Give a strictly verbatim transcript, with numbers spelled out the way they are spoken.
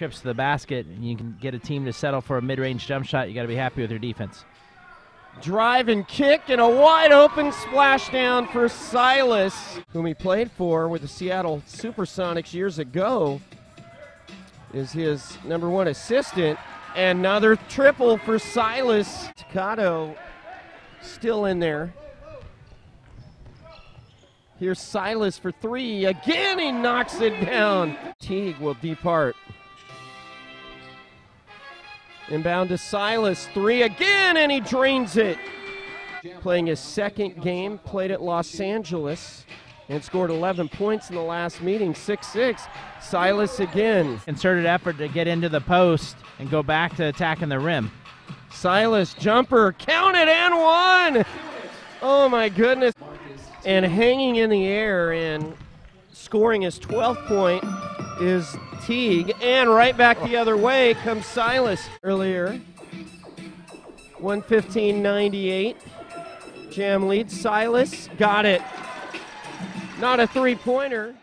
trips to the basket and you can get a team to settle for a mid-range jump shot, you got to be happy with your defense. Drive and kick and a wide open splash down for Silas, whom he played for with the Seattle Supersonics years ago, is his number one assistant. Another triple for Silas. Toccato still in there. Here's Silas for three. Again, he knocks it down. Teague will depart. Inbound to Silas, three again, and he drains it. Playing his second game, played at Los Angeles, and scored eleven points in the last meeting, six six. Silas again. Concerted effort to get into the post and go back to attacking the rim. Silas, jumper, counted and one. Oh my goodness. And hanging in the air and scoring his twelfth point is Teague, and right back the other way comes Silas. Earlier, one fifteen ninety-eight, Jam leads. Silas got it. Not a three-pointer.